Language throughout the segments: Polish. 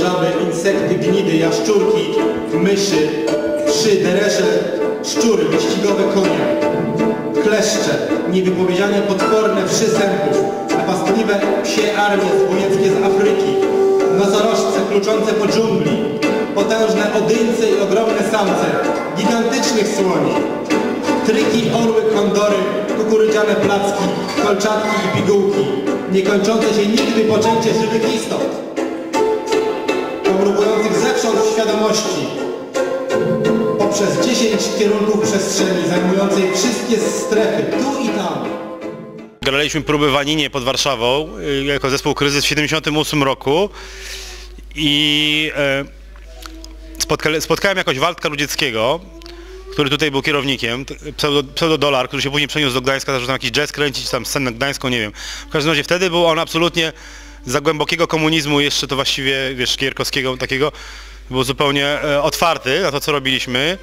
żaby, insekty, gnidy, jaszczurki, myszy, przy, deresze, szczury, wyścigowe konie, kleszcze, niewypowiedziane potworne wszy sępów, napastliwe psie armie zbójeckie z Afryki, nosorożce kluczące po dżungli, potężne odyńce i ogromne samce, gigantycznych słoni, tryki, orły, kondory, kukurydziane placki, kolczatki i pigułki, niekończące się nigdy poczęcie żywych istot, pomrukujących zewsząd w świadomości, poprzez 10 kierunków przestrzeni, zajmującej wszystkie strefy, tu i tam. Graliśmy próby w Aninie pod Warszawą jako zespół Kryzys w 1978 roku i spotkałem jakoś Waldka Ludzickiego, który tutaj był kierownikiem, pseudodolar, który się później przeniósł do Gdańska, zaczął tam jakiś jazz kręcić, tam scenę gdańską, nie wiem. W każdym razie wtedy był on absolutnie za głębokiego komunizmu, jeszcze to właściwie, wiesz, Kierkowskiego takiego, był zupełnie otwarty na to, co robiliśmy.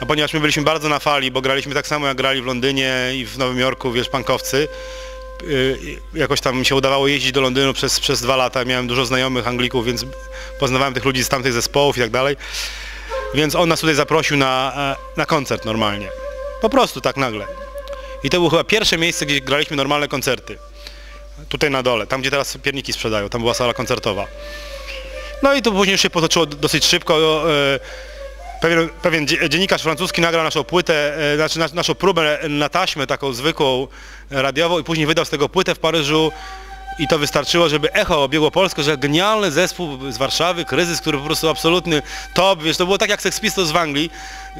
A ponieważ my byliśmy bardzo na fali, bo graliśmy tak samo jak grali w Londynie i w Nowym Jorku, wiesz, punkowcy, jakoś tam mi się udawało jeździć do Londynu przez 2 lata, miałem dużo znajomych Anglików, więc poznawałem tych ludzi z tamtych zespołów i tak dalej. Więc on nas tutaj zaprosił na koncert normalnie. Po prostu tak nagle. I to było chyba pierwsze miejsce, gdzie graliśmy normalne koncerty. Tutaj na dole, tam gdzie teraz pierniki sprzedają, tam była sala koncertowa. No i to później się potoczyło dosyć szybko. Pewien dziennikarz francuski nagrał naszą płytę, znaczy naszą próbę na taśmę taką zwykłą, radiową i później wydał z tego płytę w Paryżu i to wystarczyło, żeby echo obiegło Polskę, że genialny zespół z Warszawy, Kryzys, który po prostu absolutny top, wiesz, to było tak jak Sex Pistols z Anglii,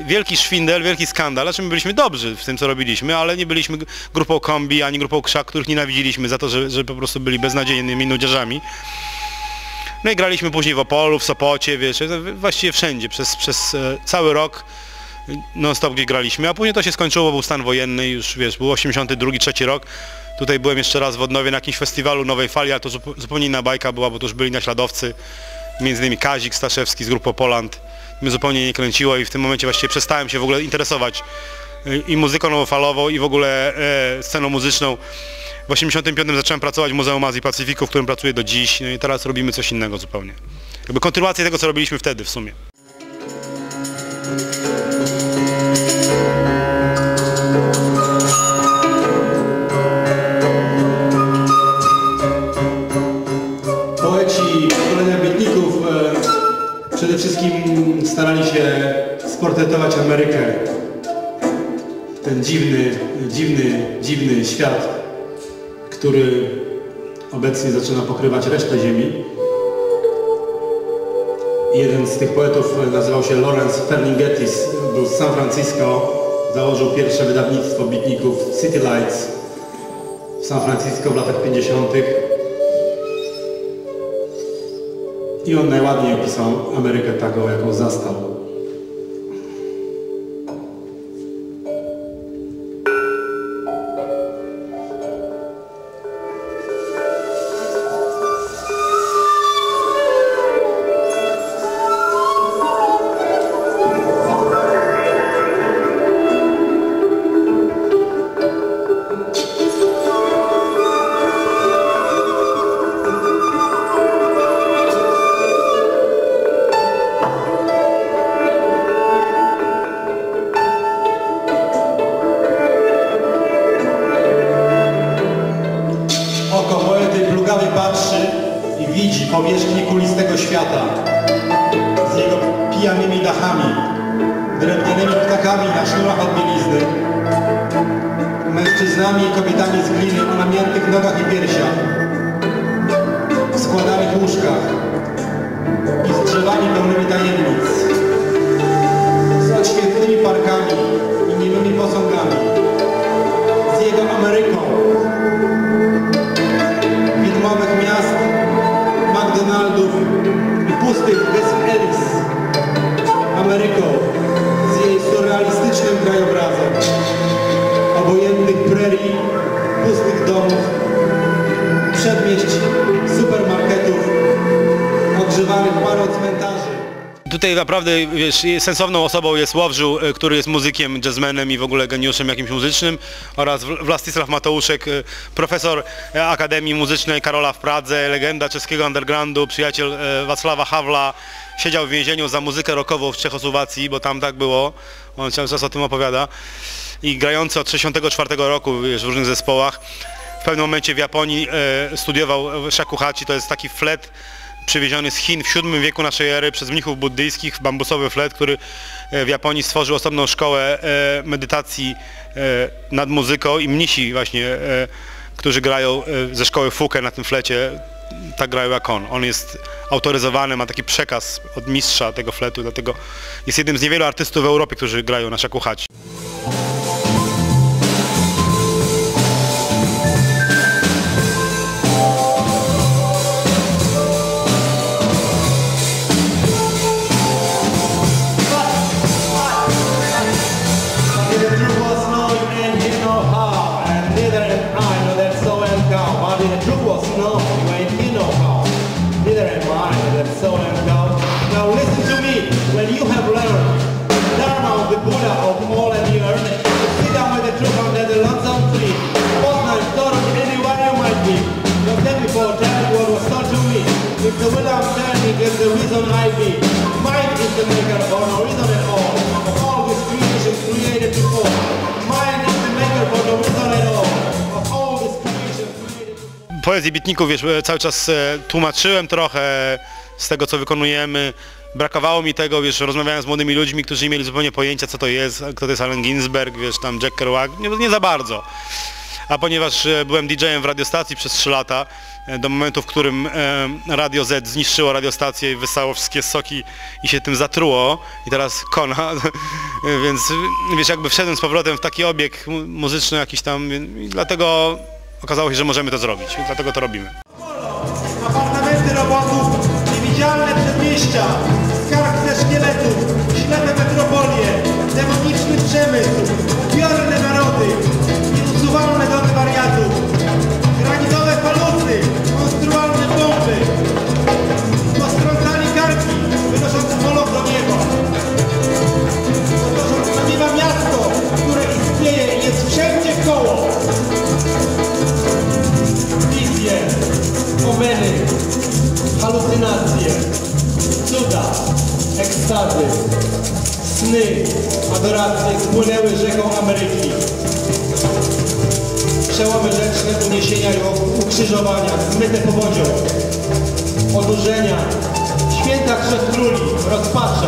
wielki szwindel, wielki skandal, znaczy my byliśmy dobrzy w tym, co robiliśmy, ale nie byliśmy grupą kombi, ani grupą krzak, których nienawidziliśmy za to, że po prostu byli beznadziejnymi nudziarzami. No i graliśmy później w Opolu, w Sopocie, wiesz, właściwie wszędzie, przez cały rok non-stop gdzieś graliśmy, a później to się skończyło, bo był stan wojenny, już wiesz, był 1982-1983 rok, tutaj byłem jeszcze raz w Odnowie na jakimś festiwalu Nowej Fali, ale to zupełnie inna bajka była, bo to już byli naśladowcy, między innymi Kazik Staszewski z grupy Poland, mnie zupełnie nie kręciło i w tym momencie właściwie przestałem się w ogóle interesować i muzyką nowofalową i w ogóle sceną muzyczną. W 1985 zacząłem pracować w Muzeum Azji Pacyfiku, w którym pracuję do dziś, no i teraz robimy coś innego zupełnie. Jakby kontynuację tego, co robiliśmy wtedy w sumie. Poeci pokolenia biedników przede wszystkim starali się sportretować Amerykę. Ten dziwny świat, który obecnie zaczyna pokrywać resztę ziemi. Jeden z tych poetów nazywał się Lawrence Ferlinghetti, był z San Francisco, założył pierwsze wydawnictwo bitników City Lights w San Francisco w latach 50. I on najładniej opisał Amerykę taką, jaką zastał. tutaj naprawdę, wiesz, sensowną osobą jest Łowżu, który jest muzykiem, jazzmenem i w ogóle geniuszem jakimś muzycznym, oraz Wlastislaw Mateuszek, profesor Akademii Muzycznej Karola w Pradze, legenda czeskiego undergroundu, przyjaciel Václava Havla, siedział w więzieniu za muzykę rockową w Czechosłowacji, bo tam tak było, on cały czas o tym opowiada, i grający od 1964 roku, wiesz, w różnych zespołach. W pewnym momencie w Japonii studiował Shakuhachi, to jest taki flet przywieziony z Chin w VII wieku naszej ery przez mnichów buddyjskich, bambusowy flet, który w Japonii stworzył osobną szkołę medytacji nad muzyką, i mnisi właśnie, którzy grają ze szkoły Fuke na tym flecie, tak grają jak on. On jest autoryzowany, ma taki przekaz od mistrza tego fletu, dlatego jest jednym z niewielu artystów w Europie, którzy grają na Shakuhachi. Poezji bitników, wiesz, cały czas tłumaczyłem trochę z tego, co wykonujemy. Brakowało mi tego, wiesz, rozmawiałem z młodymi ludźmi, którzy nie mieli zupełnie pojęcia, co to jest, kto to jest Allen Ginsberg, wiesz, tam Jack Kerouac, nie za bardzo. A ponieważ byłem DJ-em w radiostacji przez 3 lata, do momentu, w którym Radio Z zniszczyło radiostację i wyssało wszystkie soki i się tym zatruło, i teraz kona, więc wiesz, jakby wszedłem z powrotem w taki obieg muzyczny jakiś tam, i dlatego okazało się, że możemy to zrobić, i dlatego to robimy. Apartamenty robotów, niewidzialne przedmieścia, skarg ze szkieletów, ślepe metropolie, demoniczny przemysł, upiorne narody, nieusuwalne domy wariatów, granitowe kolumny, monstrualne bomby, postrącali karki, wynosząc polok do nieba, odnosząc do nieba miasto, które istnieje i jest wszędzie koło. Wizje, omeny, halucynacje, cuda, ekstazy, sny, adoracje spłynęły rzeką Ameryki. Przełomy rzeczne, uniesienia i ukrzyżowania, zmyte powodzią, odurzenia, święta Trzech Króli, rozpacze,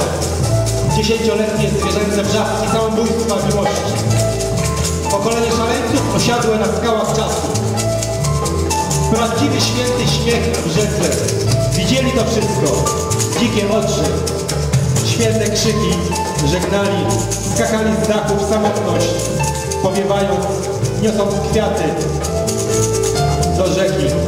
dziesięcioletnie zwierzęce wrzaski samobójstwa miłości, pokolenie szaleńców osiadłe na skałach czasu. Prawdziwy święty śmiech w rzece. Widzieli to wszystko. Dzikie oczy. Święte krzyki. Żegnali. Skakali z dachów w samotność. Powiewając, niosąc kwiaty do rzeki.